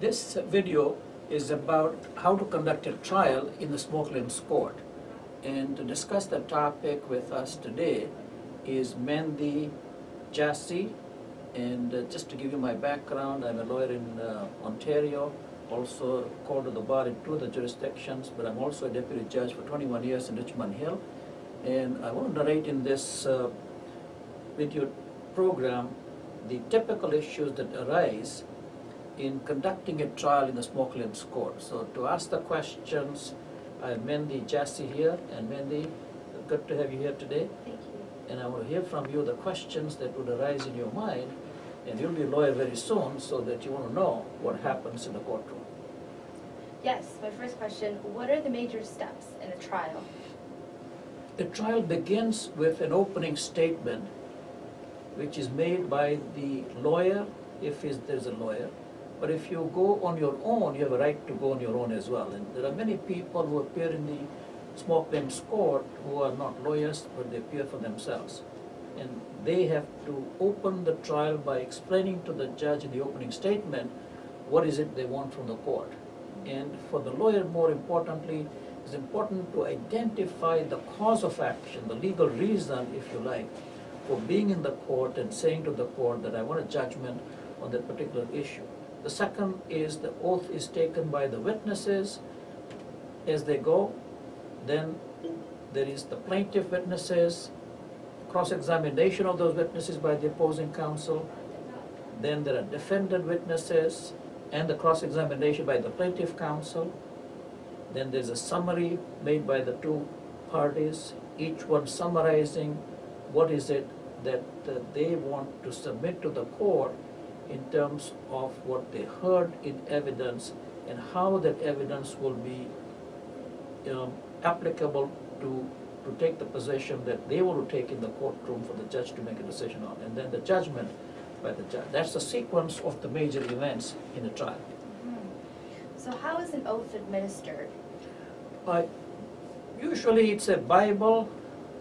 This video is about how to conduct a trial in the Small Claims Court. And to discuss the topic with us today is Mandy Jassy. And just to give you my background, I'm a lawyer in Ontario, also called to the bar in two of the jurisdictions, but I'm also a deputy judge for 21 years in Richmond Hill. And I want to narrate in this video program the typical issues that arise in conducting a trial in the Small Claims Court. So to ask the questions, I have Mandy Jassy here. And Mandy, good to have you here today. Thank you. And I want to hear from you the questions that would arise in your mind. And you'll be a lawyer very soon, so that you want to know what happens in the courtroom. Yes, my first question, what are the major steps in a trial? The trial begins with an opening statement, which is made by the lawyer, if there's a lawyer. But if you go on your own, you have a right to go on your own as well. And there are many people who appear in the Small Claims Court who are not lawyers, but they appear for themselves. And they have to open the trial by explaining to the judge in the opening statement what is it they want from the court. And for the lawyer, more importantly, it's important to identify the cause of action, the legal reason, if you like, for being in the court and saying to the court that I want a judgment on that particular issue. The second is the oath is taken by the witnesses as they go. Then there is the plaintiff witnesses, cross-examination of those witnesses by the opposing counsel. Then there are defendant witnesses and the cross-examination by the plaintiff counsel. Then there's a summary made by the two parties, each one summarizing what is it that they want to submit to the court in terms of what they heard in evidence and how that evidence will be applicable to take the position that they want to take in the courtroom for the judge to make a decision on, and then the judgment by the judge. That's the sequence of the major events in a trial. Mm-hmm. So how is an oath administered? Usually it's a Bible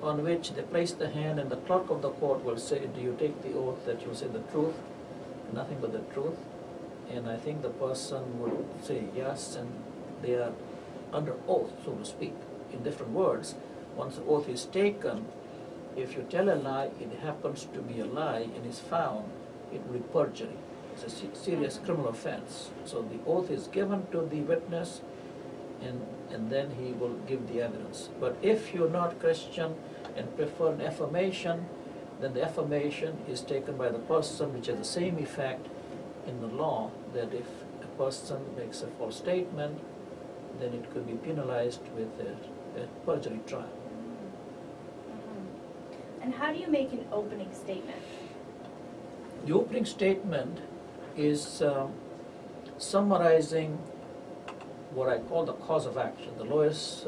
on which they place the hand and the clerk of the court will say, do you take the oath that you say the truth? Nothing but the truth. And I think the person would say yes, and they are under oath, so to speak, in different words. Once the oath is taken, if you tell a lie, it happens to be a lie and is found, it will be perjury. It's a serious criminal offense. So the oath is given to the witness, and then he will give the evidence. But if you're not Christian and prefer an affirmation, then the affirmation is taken by the person, which has the same effect in the law, that if a person makes a false statement, then it could be penalized with a perjury trial. Mm-hmm. And how do you make an opening statement? The opening statement is summarizing what I call the cause of action. The lawyers,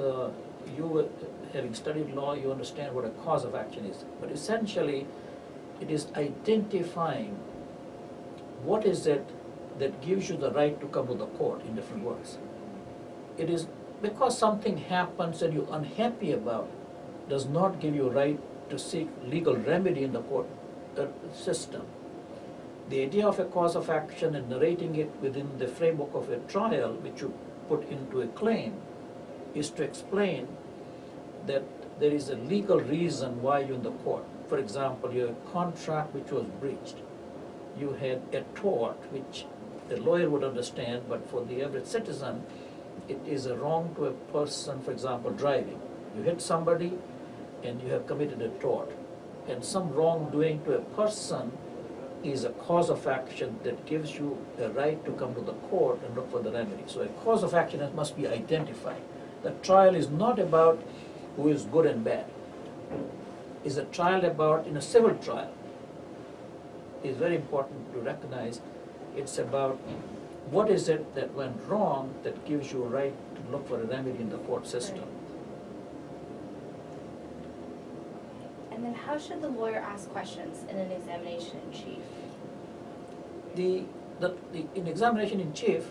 you having studied law, you understand what a cause of action is. But essentially, it is identifying what is it that gives you the right to come to the court, in different words. It is because something happens and you're unhappy about it, does not give you a right to seek legal remedy in the court system. The idea of a cause of action and narrating it within the framework of a trial, which you put into a claim, is to explain that there is a legal reason why you're in the court. For example, you have a contract which was breached. You had a tort, which the lawyer would understand, but for the average citizen, it is a wrong to a person, for example, driving. You hit somebody and you have committed a tort. And some wrongdoing to a person is a cause of action that gives you the right to come to the court and look for the remedy. So a cause of action must be identified. The trial is not about who is good and bad. Is a trial about, in a civil trial, it's very important to recognize it's about what is it that went wrong that gives you a right to look for a remedy in the court system. Right. And then how should the lawyer ask questions in an examination in chief? In examination in chief,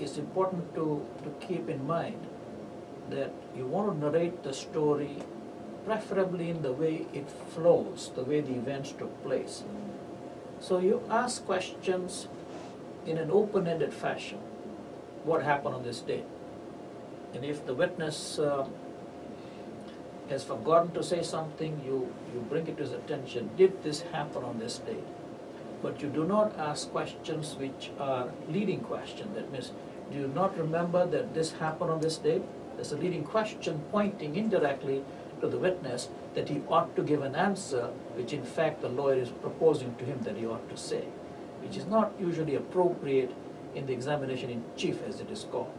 it's important to keep in mind that you want to narrate the story, preferably in the way it flows, the way the events took place. So you ask questions in an open-ended fashion what happened on this day. And if the witness has forgotten to say something, you bring it to his attention. Did this happen on this day? But you do not ask questions which are leading questions. That means, do you not remember that this happened on this day? There's a leading question pointing indirectly to the witness that he ought to give an answer, which in fact the lawyer is proposing to him that he ought to say, which is not usually appropriate in the examination in chief, as it is called.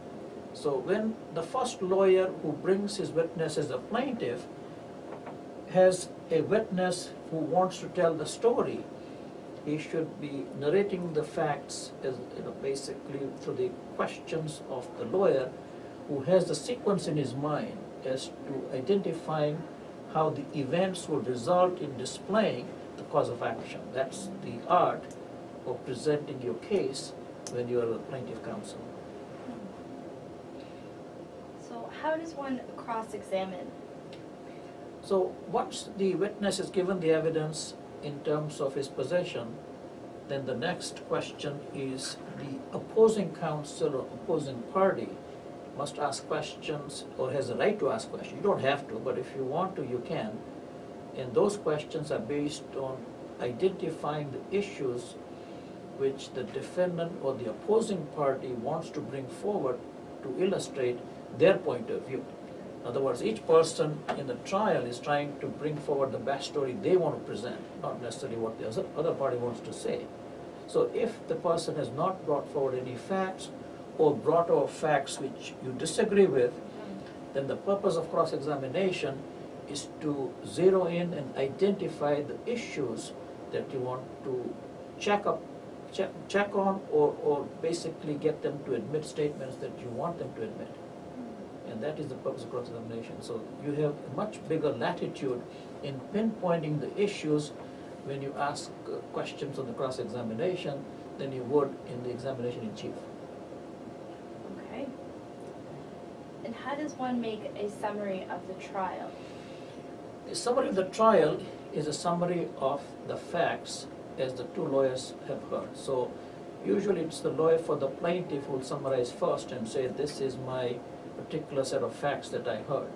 So when the first lawyer who brings his witness as a plaintiff has a witness who wants to tell the story, he should be narrating the facts as, basically through the questions of the lawyer, who has the sequence in his mind as to identifying how the events would result in displaying the cause of action. That's the art of presenting your case when you are a plaintiff counsel. So how does one cross-examine? So once the witness is given the evidence in terms of his possession, then the next question is the opposing counsel or opposing party must ask questions, or has a right to ask questions. You don't have to, but if you want to, you can. And those questions are based on identifying the issues which the defendant or the opposing party wants to bring forward to illustrate their point of view. In other words, each person in the trial is trying to bring forward the best story they want to present, not necessarily what the other party wants to say. So if the person has not brought forward any facts or brought out facts which you disagree with, then the purpose of cross-examination is to zero in and identify the issues that you want to check on, or basically get them to admit statements that you want them to admit. And that is the purpose of cross-examination. So you have a much bigger latitude in pinpointing the issues when you ask questions on the cross-examination than you would in the examination in chief. Okay. And how does one make a summary of the trial? The summary of the trial is a summary of the facts as the two lawyers have heard. So usually it's the lawyer for the plaintiff who will summarize first and say, this is my particular set of facts that I heard.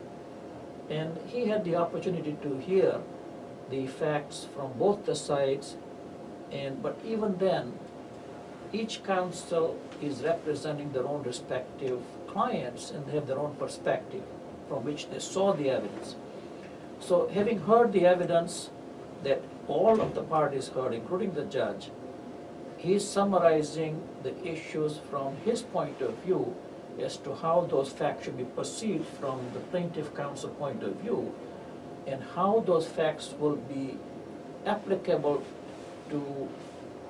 And he had the opportunity to hear the facts from both the sides, but even then, each counsel is representing their own respective clients and they have their own perspective from which they saw the evidence. So having heard the evidence that all of the parties heard, including the judge, he is summarizing the issues from his point of view as to how those facts should be perceived from the plaintiff counsel point of view, and how those facts will be applicable to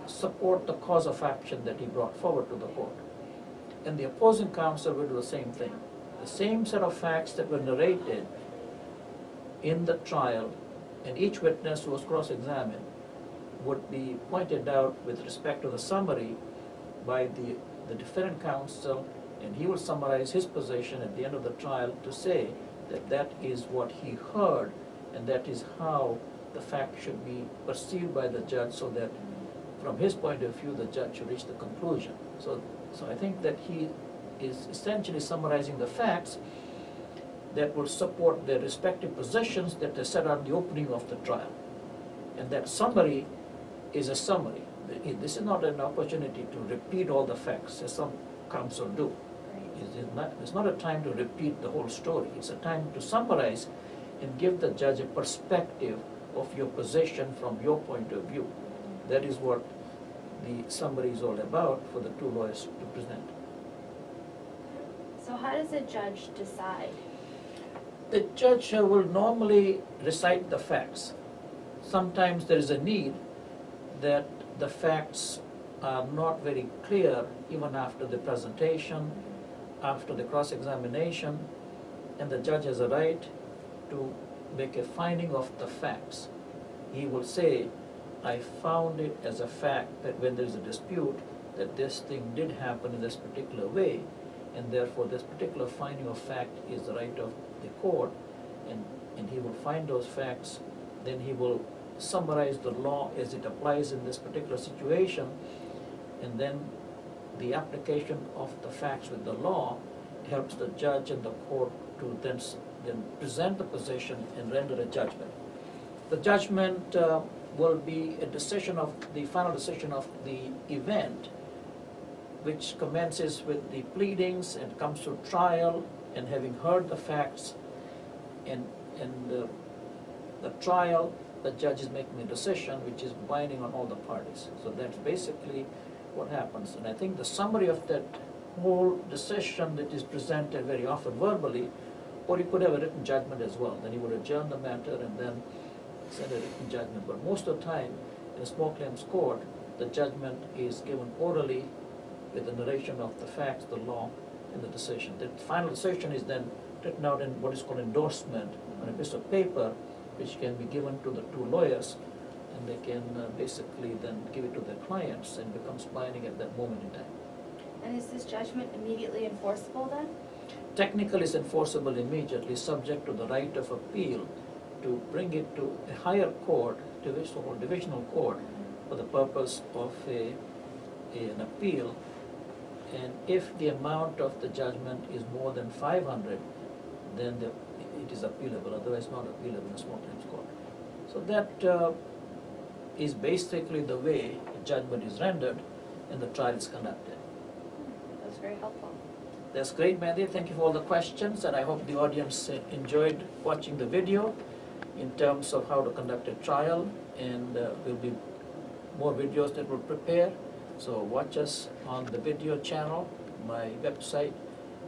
support the cause of action that he brought forward to the court. And the opposing counsel will do the same thing. The same set of facts that were narrated in the trial, and each witness who was cross-examined would be pointed out with respect to the summary by the defendant counsel, and he will summarize his position at the end of the trial to say that that is what he heard and that is how the fact should be perceived by the judge, so that from his point of view the judge should reach the conclusion. So I think that he is essentially summarizing the facts that will support their respective positions that they set out in the opening of the trial. And that summary is a summary. This is not an opportunity to repeat all the facts as some counsel do. It's not a time to repeat the whole story. It's a time to summarize and give the judge a perspective of your position from your point of view. That is what the summary is all about for the two lawyers to present. So how does a judge decide? The judge will normally recite the facts. Sometimes there is a need that the facts are not very clear even after the presentation, after the cross-examination, and the judge has a right to make a finding of the facts. He will say, I found it as a fact that when there is a dispute that this thing did happen in this particular way, and therefore this particular finding of fact is the right of the court, and he will find those facts. Then he will summarize the law as it applies in this particular situation, and then the application of the facts with the law helps the judge and the court to then present the position and render a judgment. The judgment will be a decision of the final decision of the event, which commences with the pleadings and comes to trial, and having heard the facts and the trial, the judge is making a decision which is binding on all the parties. So that's basically what happens. And I think the summary of that whole decision that is presented very often verbally, or you could have a written judgment as well. Then you would adjourn the matter and then send a written judgment. But most of the time in a small claims court, the judgment is given orally with the narration of the facts, the law, and the decision. The final decision is then written out in what is called endorsement on a piece of paper, which can be given to the two lawyers, and they can basically then give it to their clients and becomes binding at that moment in time. And is this judgment immediately enforceable then? Technically, it's enforceable immediately, subject to the right of appeal to bring it to a higher court, divisional court, for the purpose of an appeal. And if the amount of the judgment is more than 500, then it is appealable, otherwise not appealable in a small claims court. So that is basically the way the judgment is rendered and the trial is conducted. That's very helpful. That's great, Mandy. Thank you for all the questions, and I hope the audience enjoyed watching the video in terms of how to conduct a trial, and there will be more videos that we'll prepare. So watch us on the video channel, my website,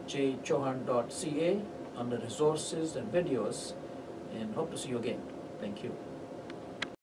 jchohan.ca, under resources and videos, and hope to see you again. Thank you.